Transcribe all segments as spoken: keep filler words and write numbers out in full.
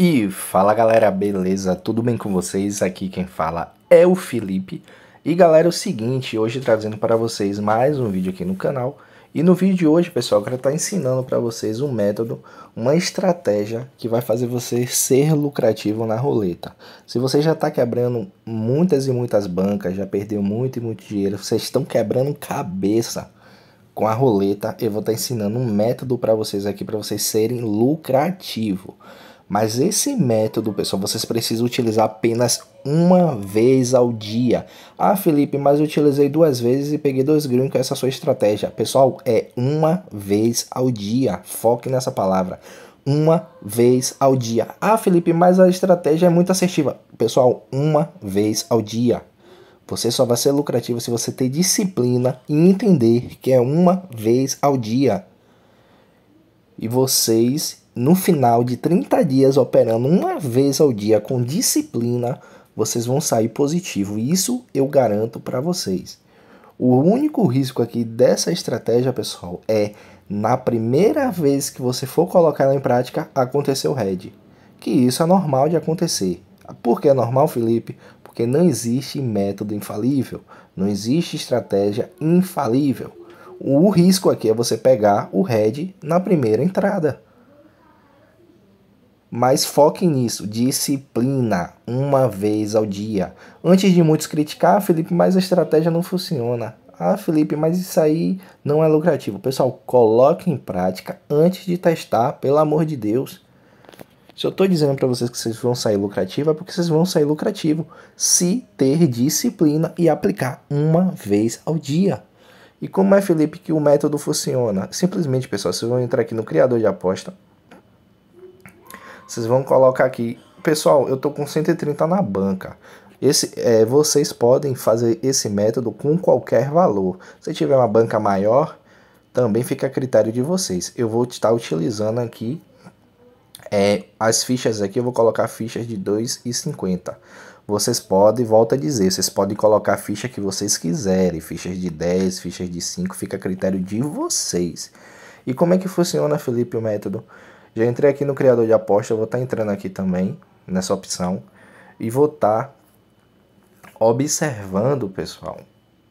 E fala galera, beleza? Tudo bem com vocês? Aqui quem fala é o Felipe. E galera, é o seguinte, hoje trazendo para vocês mais um vídeo aqui no canal. E no vídeo de hoje, pessoal, eu quero estar ensinando para vocês um método, uma estratégia que vai fazer você ser lucrativo na roleta. Se você já está quebrando muitas e muitas bancas, já perdeu muito e muito dinheiro, vocês estão quebrando cabeça com a roleta, eu vou estar ensinando um método para vocês aqui, para vocês serem lucrativo. Mas esse método, pessoal, vocês precisam utilizar apenas uma vez ao dia. Ah, Felipe, mas eu utilizei duas vezes e peguei dois green com essa sua estratégia. Pessoal, é uma vez ao dia. Foque nessa palavra. Uma vez ao dia. Ah, Felipe, mas a estratégia é muito assertiva. Pessoal, uma vez ao dia. Você só vai ser lucrativo se você ter disciplina e entender que é uma vez ao dia. E vocês, no final de trinta dias operando uma vez ao dia com disciplina, vocês vão sair positivo. Isso eu garanto para vocês. O único risco aqui dessa estratégia, pessoal, é na primeira vez que você for colocar ela em prática, acontecer o head. Que isso é normal de acontecer. Por que é normal, Felipe? Porque não existe método infalível. Não existe estratégia infalível. O risco aqui é você pegar o head na primeira entrada. Mas foque nisso, disciplina, uma vez ao dia. Antes de muitos criticar, ah, Felipe, mas a estratégia não funciona. Ah, Felipe, mas isso aí não é lucrativo. Pessoal, coloque em prática antes de testar, pelo amor de Deus. Se eu estou dizendo para vocês que vocês vão sair lucrativo, é porque vocês vão sair lucrativo se ter disciplina e aplicar uma vez ao dia. E como é, Felipe, que o método funciona? Simplesmente, pessoal, vocês vão entrar aqui no criador de aposta. Vocês vão colocar aqui, pessoal, eu tô com cento e trinta na banca. Esse, é, vocês podem fazer esse método com qualquer valor. Se tiver uma banca maior, também fica a critério de vocês. Eu vou estar utilizando aqui é, as fichas aqui, eu vou colocar fichas de dois e cinquenta. Vocês podem, volto a dizer, vocês podem colocar a ficha que vocês quiserem. Fichas de dez, fichas de cinco, fica a critério de vocês. E como é que funciona, Felipe, o método? Já entrei aqui no criador de aposta, eu vou estar entrando aqui também, nessa opção. E vou estar observando, pessoal.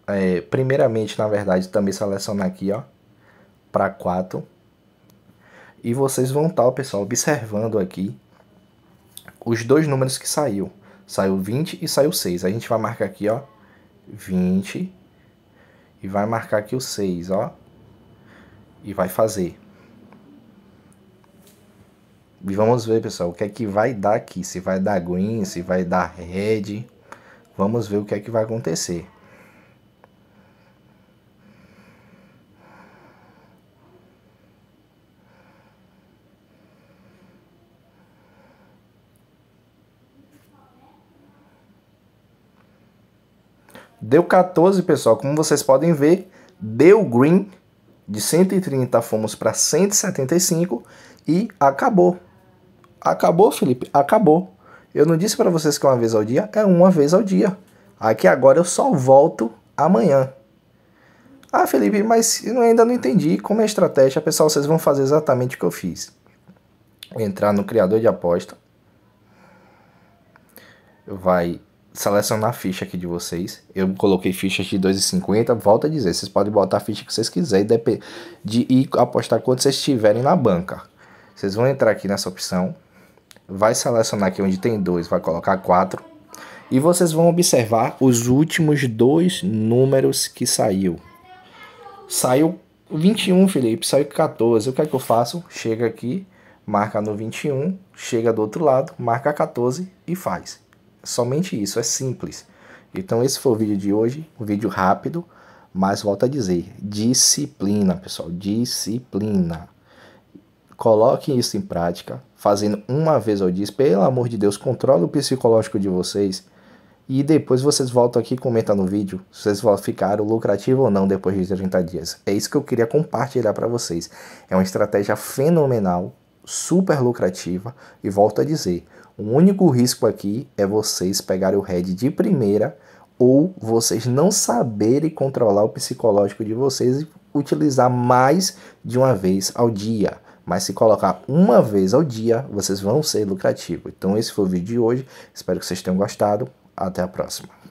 É, primeiramente, na verdade, também selecionar aqui, ó, para quatro. E vocês vão estar, pessoal, observando aqui os dois números que saiu. Saiu vinte e saiu seis. A gente vai marcar aqui, ó, vinte. E vai marcar aqui o seis, ó. E vai fazer. E vamos ver, pessoal, o que é que vai dar aqui, se vai dar green, se vai dar red. Vamos ver o que é que vai acontecer. Deu quatorze, pessoal, como vocês podem ver, deu green, de cento e trinta fomos para cento e setenta e cinco e acabou. Acabou, Felipe? Acabou. Eu não disse para vocês que uma vez ao dia? É uma vez ao dia. Aqui agora eu só volto amanhã. Ah, Felipe, mas eu ainda não entendi como é a estratégia. Pessoal, vocês vão fazer exatamente o que eu fiz. Entrar no criador de aposta. Vai selecionar a ficha aqui de vocês. Eu coloquei fichas de dois e cinquenta. Volto a dizer, vocês podem botar a ficha que vocês quiserem e apostar quando vocês estiverem na banca. Vocês vão entrar aqui nessa opção. Vai selecionar aqui onde tem dois, vai colocar quatro. E vocês vão observar os últimos dois números que saiu. Saiu vinte e um, Felipe, saiu quatorze. O que é que eu faço? Chega aqui, marca no vinte e um, chega do outro lado, marca quatorze e faz. Somente isso, é simples. Então esse foi o vídeo de hoje, um vídeo rápido, mas volto a dizer, disciplina, pessoal, disciplina. Coloquem isso em prática, fazendo uma vez ao dia. Pelo amor de Deus, controle o psicológico de vocês. E depois vocês voltam aqui e comentam no vídeo se vocês ficaram lucrativos ou não depois de trinta dias. É isso que eu queria compartilhar para vocês. É uma estratégia fenomenal, super lucrativa. E volto a dizer, o único risco aqui é vocês pegarem o head de primeira ou vocês não saberem controlar o psicológico de vocês e utilizar mais de uma vez ao dia. mas se colocar uma vez ao dia, vocês vão ser lucrativos. Então esse foi o vídeo de hoje, espero que vocês tenham gostado, até a próxima.